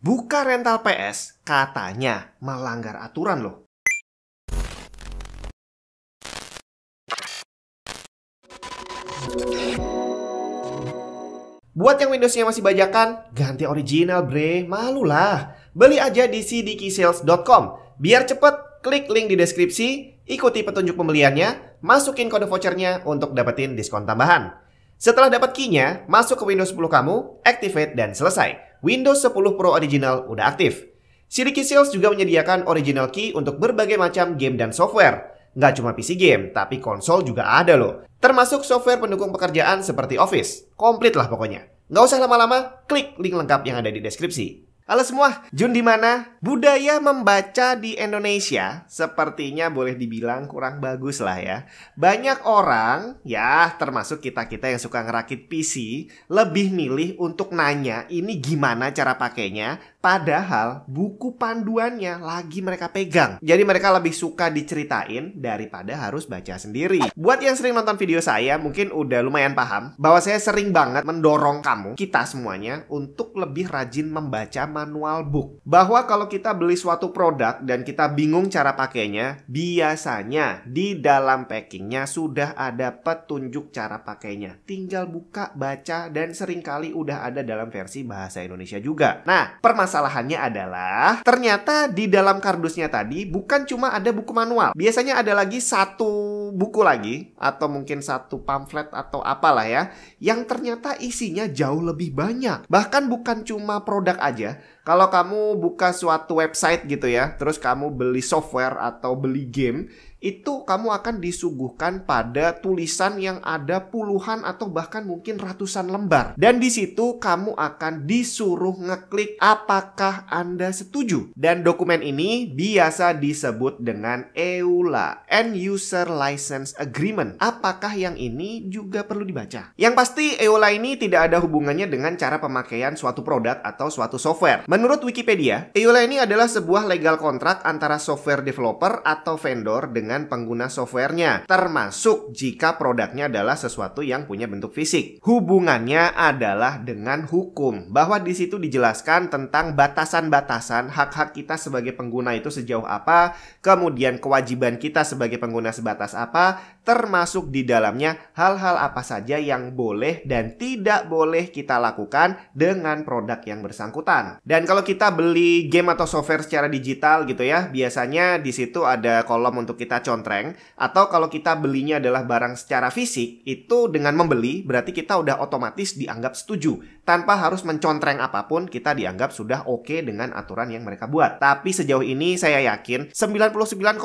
Buka rental PS katanya melanggar aturan loh. Buat yang Windows-nya masih bajakan, ganti original bre, malulah. Beli aja di cdkeysales.com. Biar cepet, klik link di deskripsi, ikuti petunjuk pembeliannya, masukin kode vouchernya untuk dapetin diskon tambahan. Setelah dapat key-nya, masuk ke Windows 10 kamu, activate dan selesai. Windows 10 Pro Original udah aktif. CDKey Sales juga menyediakan original key untuk berbagai macam game dan software. Nggak cuma PC game, tapi konsol juga ada loh. Termasuk software pendukung pekerjaan seperti Office. Komplit lah pokoknya. Nggak usah lama-lama, klik link lengkap yang ada di deskripsi. Halo semua, Jun di mana? Budaya membaca di Indonesia sepertinya boleh dibilang kurang bagus lah ya. Banyak orang, ya termasuk kita-kita yang suka ngerakit PC, lebih milih untuk nanya ini gimana cara pakainya, padahal buku panduannya lagi mereka pegang. Jadi mereka lebih suka diceritain daripada harus baca sendiri. Buat yang sering nonton video saya, mungkin udah lumayan paham bahwa saya sering banget mendorong kamu, kita semuanya, untuk lebih rajin membaca manual book. Bahwa kalau kita beli suatu produk dan kita bingung cara pakainya, biasanya di dalam packingnya sudah ada petunjuk cara pakainya. Tinggal buka, baca, dan seringkali udah ada dalam versi bahasa Indonesia juga. Nah, permasalahannya adalah ternyata di dalam kardusnya tadi bukan cuma ada buku manual. Biasanya ada lagi satu buku lagi, atau mungkin satu pamflet atau apalah ya, yang ternyata isinya jauh lebih banyak. Bahkan bukan cuma produk aja. Kalau kamu buka suatu website gitu ya, terus kamu beli software atau beli game, itu kamu akan disuguhkan pada tulisan yang ada puluhan atau bahkan mungkin ratusan lembar. Dan di situ kamu akan disuruh ngeklik apakah Anda setuju. Dan dokumen ini biasa disebut dengan EULA, End User License Agreement. Apakah yang ini juga perlu dibaca? Yang pasti EULA ini tidak ada hubungannya dengan cara pemakaian suatu produk atau suatu software. Menurut Wikipedia, EULA ini adalah sebuah legal kontrak antara software developer atau vendor dengan pengguna softwarenya, termasuk jika produknya adalah sesuatu yang punya bentuk fisik. Hubungannya adalah dengan hukum, bahwa di situ dijelaskan tentang batasan-batasan hak-hak kita sebagai pengguna itu sejauh apa, kemudian kewajiban kita sebagai pengguna sebatas apa, termasuk di dalamnya hal-hal apa saja yang boleh dan tidak boleh kita lakukan dengan produk yang bersangkutan. Dan kalau kita beli game atau software secara digital gitu ya, biasanya di situ ada kolom untuk kita contreng, atau kalau kita belinya adalah barang secara fisik, itu dengan membeli berarti kita udah otomatis dianggap setuju. Tanpa harus mencontreng apapun, kita dianggap sudah oke dengan aturan yang mereka buat. Tapi sejauh ini saya yakin 99,9%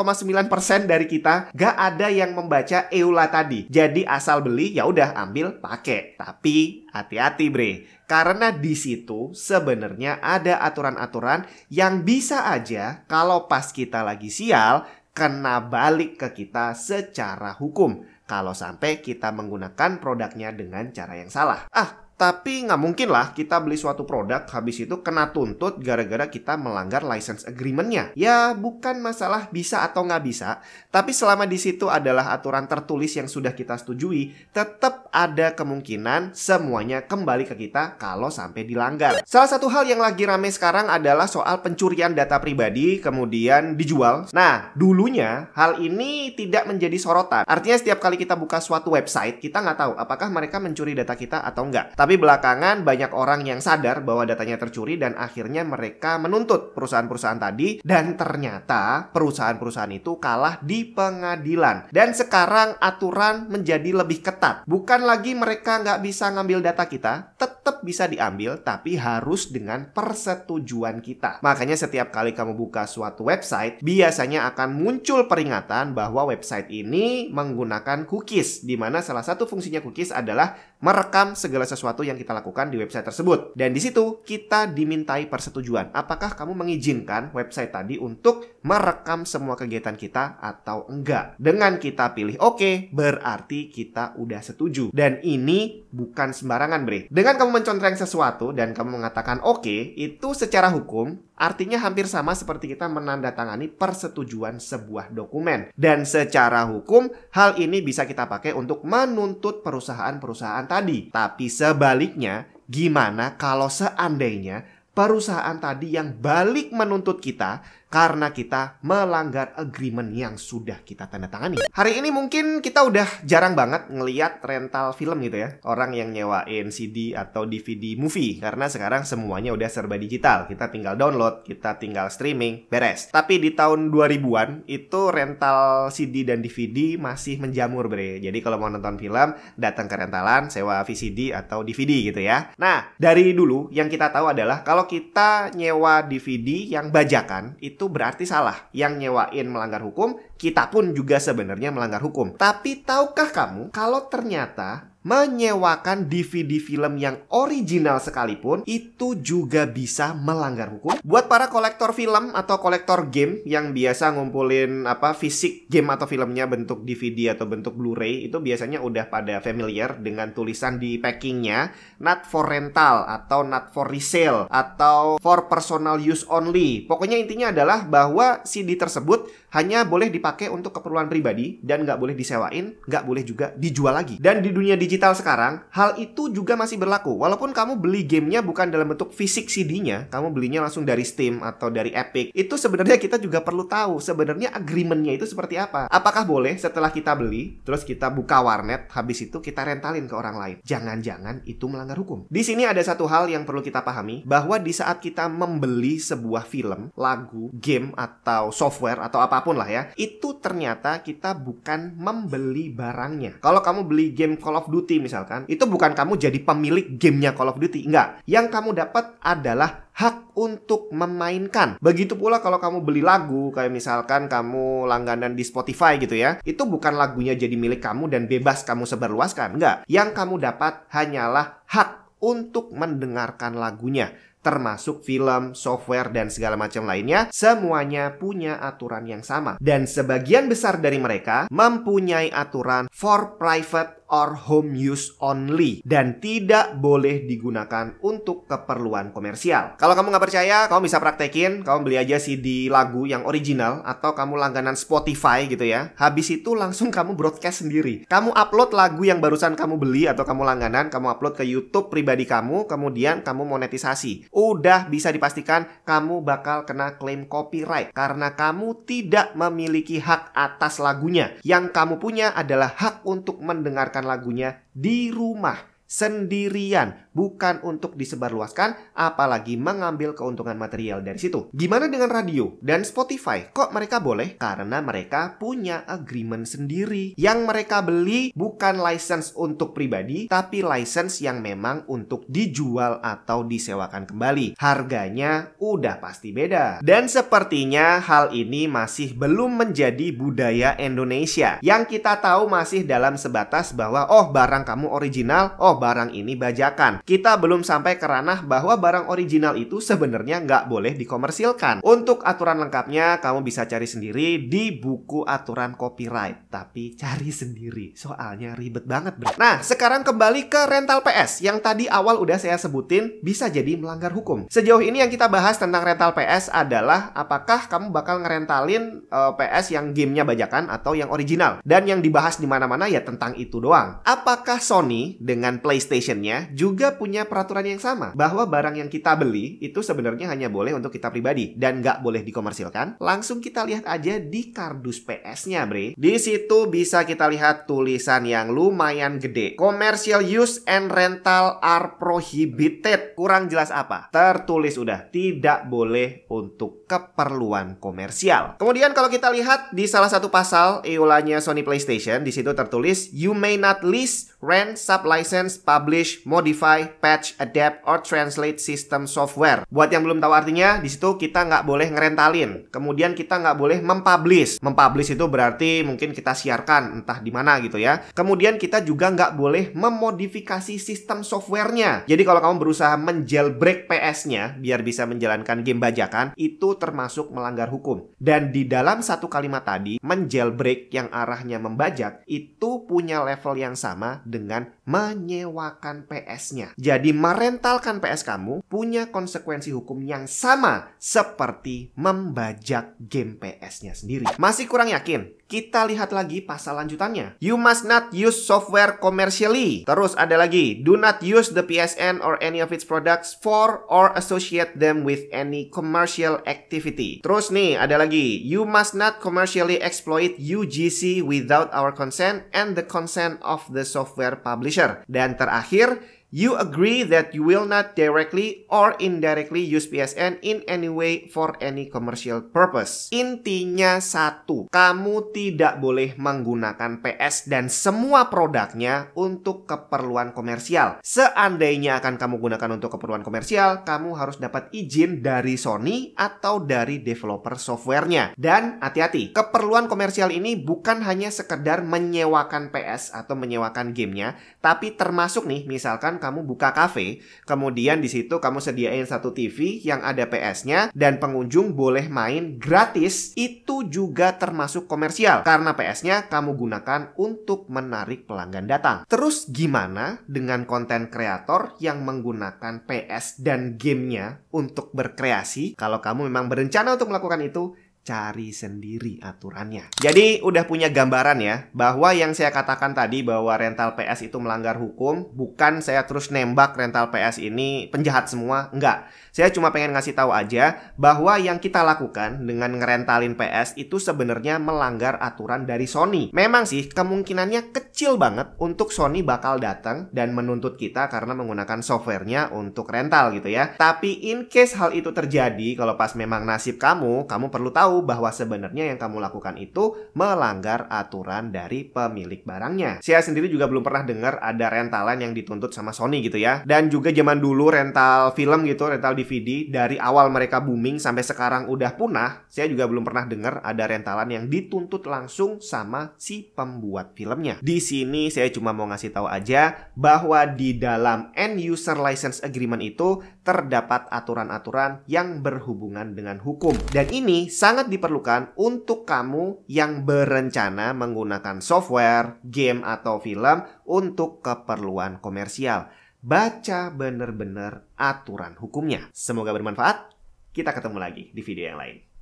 dari kita gak ada yang membaca EULA tadi. Jadi asal beli ya udah ambil pakai. Tapi hati-hati bre, karena di situ sebenarnya ada aturan-aturan yang bisa aja kalau pas kita lagi sial kena balik ke kita secara hukum kalau sampai kita menggunakan produknya dengan cara yang salah. Tapi nggak mungkin lah kita beli suatu produk habis itu kena tuntut gara-gara kita melanggar license agreement-nya. Ya bukan masalah bisa atau nggak bisa, tapi selama di situ adalah aturan tertulis yang sudah kita setujui, tetap ada kemungkinan semuanya kembali ke kita kalau sampai dilanggar. Salah satu hal yang lagi rame sekarang adalah soal pencurian data pribadi kemudian dijual. Nah, dulunya hal ini tidak menjadi sorotan. Artinya setiap kali kita buka suatu website, kita nggak tahu apakah mereka mencuri data kita atau nggak. Tapi belakangan banyak orang yang sadar bahwa datanya tercuri dan akhirnya mereka menuntut perusahaan-perusahaan tadi, dan ternyata perusahaan-perusahaan itu kalah di pengadilan. Dan sekarang aturan menjadi lebih ketat. Bukan lagi mereka nggak bisa ngambil data kita, tetap bisa diambil tapi harus dengan persetujuan kita. Makanya setiap kali kamu buka suatu website, biasanya akan muncul peringatan bahwa website ini menggunakan cookies, di mana salah satu fungsinya cookies adalah merekam segala sesuatu yang kita lakukan di website tersebut. Dan di situ kita dimintai persetujuan. Apakah kamu mengizinkan website tadi untuk merekam semua kegiatan kita atau enggak? Dengan kita pilih oke, berarti kita udah setuju. Dan ini bukan sembarangan bre. Dengan kamu mencontreng sesuatu dan kamu mengatakan oke, itu secara hukum artinya hampir sama seperti kita menandatangani persetujuan sebuah dokumen. Dan secara hukum, hal ini bisa kita pakai untuk menuntut perusahaan-perusahaan tadi. Tapi sebaliknya, gimana kalau seandainya perusahaan tadi yang balik menuntut kita karena kita melanggar agreement yang sudah kita tanda tangani. Hari ini mungkin kita udah jarang banget ngeliat rental film gitu ya. Orang yang nyewain CD atau DVD movie. Karena sekarang semuanya udah serba digital. Kita tinggal download, kita tinggal streaming, beres. Tapi di tahun 2000-an itu rental CD dan DVD masih menjamur bre. Jadi kalau mau nonton film, datang ke rentalan, sewa VCD atau DVD gitu ya. Nah, dari dulu yang kita tahu adalah kalau kita nyewa DVD yang bajakan itu berarti salah. Yang nyewain melanggar hukum, kita pun juga sebenarnya melanggar hukum. Tapi tahukah kamu kalau ternyata menyewakan DVD film yang original sekalipun itu juga bisa melanggar hukum? Buat para kolektor film atau kolektor game yang biasa ngumpulin fisik game atau filmnya bentuk DVD atau bentuk Blu-ray, itu biasanya udah pada familiar dengan tulisan di packingnya not for rental atau not for resale atau for personal use only. Pokoknya intinya adalah bahwa CD tersebut hanya boleh dipakai untuk keperluan pribadi dan nggak boleh disewain, nggak boleh juga dijual lagi. Dan di dunia digital sekarang, hal itu juga masih berlaku. Walaupun kamu beli gamenya bukan dalam bentuk fisik CD-nya, kamu belinya langsung dari Steam atau dari Epic, itu sebenarnya kita juga perlu tahu sebenarnya agreement-nya itu seperti apa. Apakah boleh setelah kita beli, terus kita buka warnet, habis itu kita rentalin ke orang lain? Jangan-jangan itu melanggar hukum. Di sini ada satu hal yang perlu kita pahami, bahwa di saat kita membeli sebuah film, lagu, game, atau software, atau apapun lah ya, itu ternyata kita bukan membeli barangnya. Kalau kamu beli game Call of Duty misalkan, itu bukan kamu jadi pemilik gamenya Call of Duty, enggak. Yang kamu dapat adalah hak untuk memainkan. Begitu pula kalau kamu beli lagu, kayak misalkan kamu langganan di Spotify gitu ya, itu bukan lagunya jadi milik kamu dan bebas kamu sebarluaskan, enggak. Yang kamu dapat hanyalah hak untuk mendengarkan lagunya, termasuk film, software, dan segala macam lainnya, semuanya punya aturan yang sama. Dan sebagian besar dari mereka mempunyai aturan for private or home use only, dan tidak boleh digunakan untuk keperluan komersial. Kalau kamu nggak percaya, kamu bisa praktekin. Kamu beli aja CD lagu yang original, atau kamu langganan Spotify gitu ya. Habis itu langsung kamu broadcast sendiri. Kamu upload lagu yang barusan kamu beli atau kamu langganan, kamu upload ke YouTube pribadi kamu, kemudian kamu monetisasi. Udah bisa dipastikan kamu bakal kena klaim copyright, karena kamu tidak memiliki hak atas lagunya. Yang kamu punya adalah hak untuk mendengarkan lagunya di rumah sendirian, bukan untuk disebarluaskan, apalagi mengambil keuntungan material dari situ. Gimana dengan radio dan Spotify? Kok mereka boleh? Karena mereka punya agreement sendiri. Yang mereka beli bukan license untuk pribadi, tapi license yang memang untuk dijual atau disewakan kembali. Harganya udah pasti beda. Dan sepertinya hal ini masih belum menjadi budaya Indonesia. Yang kita tahu masih dalam sebatas bahwa oh barang kamu original, oh barang ini bajakan. Kita belum sampai ke ranah bahwa barang original itu sebenarnya nggak boleh dikomersilkan. Untuk aturan lengkapnya, kamu bisa cari sendiri di buku aturan copyright. Tapi cari sendiri, soalnya ribet banget bro. Nah, sekarang kembali ke rental PS yang tadi awal udah saya sebutin bisa jadi melanggar hukum. Sejauh ini yang kita bahas tentang rental PS adalah apakah kamu bakal ngerentalin PS yang gamenya bajakan atau yang original. Dan yang dibahas di mana-mana ya tentang itu doang. Apakah Sony dengan PlayStation-nya juga punya peraturan yang sama, bahwa barang yang kita beli itu sebenarnya hanya boleh untuk kita pribadi dan nggak boleh dikomersilkan? Langsung kita lihat aja di kardus PS-nya bre. Di situ bisa kita lihat tulisan yang lumayan gede, commercial use and rental are prohibited. Kurang jelas apa? Tertulis udah, tidak boleh untuk keperluan komersial. Kemudian kalau kita lihat di salah satu pasal EULA-nya Sony PlayStation, di situ tertulis you may not lease, rent, sublicense, publish, modify, patch, adapt, or translate system software. Buat yang belum tahu artinya, di situ kita nggak boleh ngerentalin. Kemudian kita nggak boleh mempublish. Mempublish itu berarti mungkin kita siarkan entah di mana gitu ya. Kemudian kita juga nggak boleh memodifikasi sistem softwarenya. Jadi kalau kamu berusaha menjailbreak PS-nya biar bisa menjalankan game bajakan, itu termasuk melanggar hukum. Dan di dalam satu kalimat tadi, menjailbreak yang arahnya membajak itu punya level yang sama dengan menyewakan. menyewakan PS-nya. Jadi merentalkan PS kamu punya konsekuensi hukum yang sama seperti membajak game PS-nya sendiri. Masih kurang yakin? Kita lihat lagi pasal lanjutannya. You must not use software commercially. Terus ada lagi, do not use the PSN or any of its products for or associate them with any commercial activity. Terus nih ada lagi, you must not commercially exploit UGC without our consent and the consent of the software publisher. Dan terakhir, you agree that you will not directly or indirectly use PSN in any way for any commercial purpose. Intinya satu, kamu tidak boleh menggunakan PS dan semua produknya untuk keperluan komersial. Seandainya akan kamu gunakan untuk keperluan komersial, kamu harus dapat izin dari Sony atau dari developer softwarenya. Dan hati-hati, keperluan komersial ini bukan hanya sekedar menyewakan PS atau menyewakan gamenya, tapi termasuk nih, misalkan kamu buka kafe, kemudian di situ kamu sediain satu TV yang ada PS-nya dan pengunjung boleh main gratis, itu juga termasuk komersial karena PS-nya kamu gunakan untuk menarik pelanggan datang. Terus gimana dengan konten kreator yang menggunakan PS dan gamenya untuk berkreasi? Kalau kamu memang berencana untuk melakukan itu, cari sendiri aturannya. Jadi udah punya gambaran ya, bahwa yang saya katakan tadi bahwa rental PS itu melanggar hukum, bukan saya terus nembak rental PS ini penjahat semua, enggak. Saya cuma pengen ngasih tahu aja bahwa yang kita lakukan dengan ngerentalin PS itu sebenarnya melanggar aturan dari Sony. Memang sih kemungkinannya kecil banget untuk Sony bakal datang dan menuntut kita karena menggunakan softwarenya untuk rental gitu ya. Tapi in case hal itu terjadi, kalau pas memang nasib kamu, kamu perlu tahu bahwa sebenarnya yang kamu lakukan itu melanggar aturan dari pemilik barangnya. Saya sendiri juga belum pernah dengar ada rentalan yang dituntut sama Sony gitu ya. Dan juga zaman dulu rental film gitu, rental DVD, dari awal mereka booming sampai sekarang udah punah, saya juga belum pernah dengar ada rentalan yang dituntut langsung sama si pembuat filmnya. Di sini saya cuma mau ngasih tahu aja bahwa di dalam end user license agreement itu terdapat aturan-aturan yang berhubungan dengan hukum. Dan ini sangat diperlukan untuk kamu yang berencana menggunakan software, game, atau film untuk keperluan komersial. Baca bener-bener aturan hukumnya. Semoga bermanfaat. Kita ketemu lagi di video yang lain.